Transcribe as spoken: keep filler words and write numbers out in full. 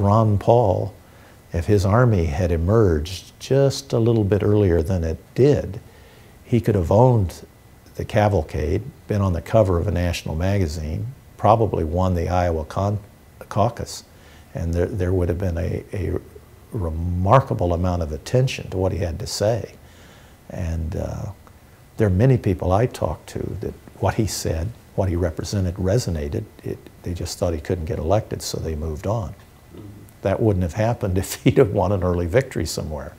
Ron Paul, if his army had emerged just a little bit earlier than it did, he could have owned the cavalcade, been on the cover of a national magazine, probably won the Iowa caucus, and there, there would have been a, a remarkable amount of attention to what he had to say. And uh, there are many people I talked to that what he said, what he represented resonated. It, they just thought he couldn't get elected, so they moved on. That wouldn't have happened if he'd have won an early victory somewhere.